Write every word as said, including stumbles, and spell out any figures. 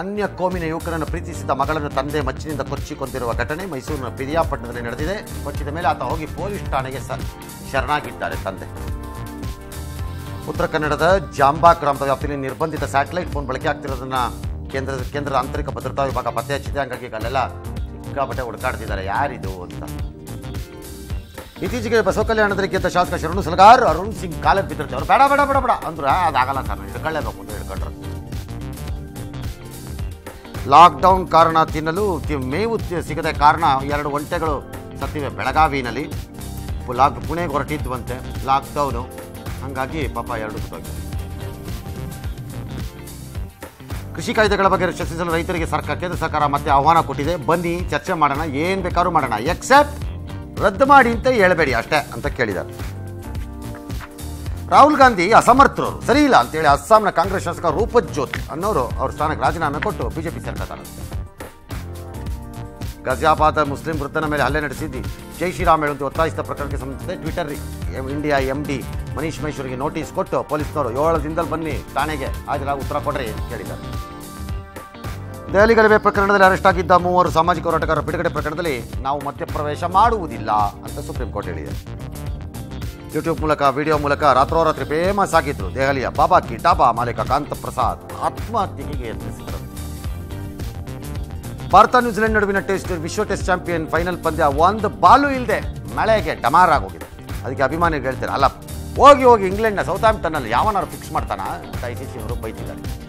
Anya Komi ಯುವಕರನ್ನು ಪ್ರೀತಿಸಿದ ಮಗಳನ್ನು ತಂದೆ ಮಚ್ಚಿನಿಂದ ಕೊಚ್ಚಿಕೊಂಡಿರುವ ಘಟನೆ ಮೈಸೂರಿನ ಪಿರಿಯಾಪಟ್ಟಣದಲ್ಲಿ ನಡೆದಿದೆ. ಕೊಚ್ಚಿದ ಮೇಲೆ ಆತ ಹೋಗಿ ಪೊಲೀಸ್ ಠಾಣೆಗೆ ಶರಣಾಗಿದ್ದಾರೆ ತಂದೆ. ಉತ್ತರ ಕನ್ನಡದ ಜಾಂಬಾ ಗ್ರಾಮದ ವ್ಯಾಪ್ತಿಯಲ್ಲಿ ನಿರ್ಬಂಧಿತ ಸ್ಯಾಟಲೈಟ್ ಫೋನ್ ಬಳಕೆಯಾಗ್ತಿರೋದನ್ನು ಕೇಂದ್ರದ ಕೇಂದ್ರದ ಆಂತರಿಕ ಭದ್ರತಾ ವಿಭಾಗ ಪತ್ತೆಹಚ್ಚಿದೆ. ಹಾಗಾಗಿ ಅಲ್ಲೆಲ್ಲ ಸಿಕ್ಕಾಪಟ್ಟೆ ಹುಡುಕಾಡ್ತಿದ್ದಾರೆ ಯಾರಿದು ಅಂತ. ಇತ್ತೀಚೆಗೆ ಬಸವ ಕಲ್ಯಾಣದಲ್ಲಿ ಗೆದ್ದ ಶಾಸಕ ಶರಣು ಸಲಗಾರ್ ಅರುಣ್ ಸಿಂಗ್ ಕಾಲಕ್ಕೆ ಬಿದ್ದಿರ್ತಾರೆ. ಅವರು ಬೇಡ ಬೇಡ ಬೇಡ ಬೇಡ ಅಂದ್ರೆ ಅದಾಗಲ್ಲ ಸರ್ ಹಿಡ್ಕೊಳ್ಳೇಬೇಕು ಅಂತ ಹಿಡ್ಕೊಂಡ್ರು. ಲಾಕ್ಡೌನ್ ಕಾರಣ ತಿನ್ನಲು ಮೇವು ಸಿಗದೆ ಕಾರಣ ಎರಡು ಒಂಟೆಗಳು ಸತ್ತಿವೆ ಬೆಳಗಾವಿನಲ್ಲಿ. ಲಾಕ್ ಪುಣೆಗೆ ಹೊರಟಿದ್ವಂತೆ ಲಾಕ್ಡೌನು, ಹಾಗಾಗಿ ಪಾಪ ಎರಡು ಹೋಗಿದೆ. ಕೃಷಿ ಕಾಯ್ದೆಗಳ ಬಗ್ಗೆ ಚರ್ಚಿಸಲು ರೈತರಿಗೆ ಸರ್ಕಾರ ಕೇಂದ್ರ ಸರ್ಕಾರ ಮತ್ತೆ ಆಹ್ವಾನ ಕೊಟ್ಟಿದೆ. ಬನ್ನಿ ಚರ್ಚೆ ಮಾಡೋಣ, ಏನು ಬೇಕಾದ್ರೂ ಮಾಡೋಣ, ಎಕ್ಸೆಪ್ಟ್ ರದ್ದು ಮಾಡಿ ಅಂತ ಹೇಳಬೇಡಿ ಅಷ್ಟೇ ಅಂತ ಕೇಳಿದ್ದಾರೆ. ರಾಹುಲ್ ಗಾಂಧಿ ಅಸಮರ್ಥರು, ಸರಿ ಇಲ್ಲ ಅಂತೇಳಿ ಅಸ್ಸಾಂನ ಕಾಂಗ್ರೆಸ್ ಶಾಸಕ ರೂಪಜ್ ಜ್ಯೋತಿ ಅನ್ನೋರು ಅವ್ರ ಸ್ಥಾನಕ್ಕೆ ರಾಜೀನಾಮೆ ಕೊಟ್ಟು ಬಿಜೆಪಿ ಸರ್ಕಾರ. ಗಜಿಯಾಬಾದ್ ಮುಸ್ಲಿಂ ವೃದ್ಧನ ಮೇಲೆ ಹಲ್ಲೆ ನಡೆಸಿದ್ದು ಜೈ ಶ್ರೀರಾಮ್ ಹೇಳುವಂತೆ ಒತ್ತಾಯಿಸಿದ ಪ್ರಕರಣಕ್ಕೆ ಸಂಬಂಧಿಸಿದ Twitter India M D Manish ಮಹೇಶ್ವರಿಗೆ ನೋಟಿಸ್ ಕೊಟ್ಟು ಪೊಲೀಸ್ನವರು ಏಳು ದಿನದಲ್ಲಿ ಬನ್ನಿ ಠಾಣೆಗೆ ಹಾಜರಾಗಿ ಉತ್ತರ ಕೊಡ್ರಿ ಅಂತ ಕೇಳಿದ್ದಾರೆ. ದೆಹಲಿ ಗಲಭೆ ಪ್ರಕರಣದಲ್ಲಿ ಅರೆಸ್ಟ್ ಆಗಿದ್ದ ಮೂವರು ಸಾಮಾಜಿಕ ಹೋರಾಟಗಾರರ ಬಿಡುಗಡೆ ಪ್ರಕರಣದಲ್ಲಿ ನಾವು ಮತ್ತೆ ಪ್ರವೇಶ ಮಾಡುವುದಿಲ್ಲ ಅಂತ ಸುಪ್ರೀಂ ಕೋರ್ಟ್ ಹೇಳಿದೆ. ಯೂಟ್ಯೂಬ್ ಮೂಲಕ ವಿಡಿಯೋ ಮೂಲಕ ರಾತ್ರೋರಾತ್ರಿ ಫೇಮಸ್ ಆಗಿದ್ರು ದೆಹಲಿಯ ಬಾಬಾ ಕಿ ಟಾಬಾ ಮಾಲೀಕ ಕಾಂತ ಪ್ರಸಾದ್ ಆತ್ಮಹತ್ಯೆಗೆ ಯತ್ನಿಸಿದರು. ಭಾರತ ನ್ಯೂಜಿಲೆಂಡ್ ನಡುವಿನ ಟೆಸ್ಟ್ ವಿಶ್ವ ಟೆಸ್ಟ್ ಚಾಂಪಿಯನ್ ಫೈನಲ್ ಪಂದ್ಯ ಒಂದು ಬಾಲು ಇಲ್ಲದೆ ಮಳೆಗೆ ಡಮಾರ್ ಆಗೋಗಿದೆ. ಅದಕ್ಕೆ ಅಭಿಮಾನಿಗಳು ಹೇಳ್ತಾರೆ ಅಲ್ಲ ಹೋಗಿ ಹೋಗಿ ಇಂಗ್ಲೆಂಡ್ನ ಸೌತ್ ಆಂಪ್ಟನ್ನಲ್ಲಿ ಯಾವನಾರು ಫಿಕ್ಸ್ ಮಾಡ್ತಾನ ಅಂತ ಐ ಸಿ ಸಿ ಅವರು ಬೈತಿದ್ದಾರೆ.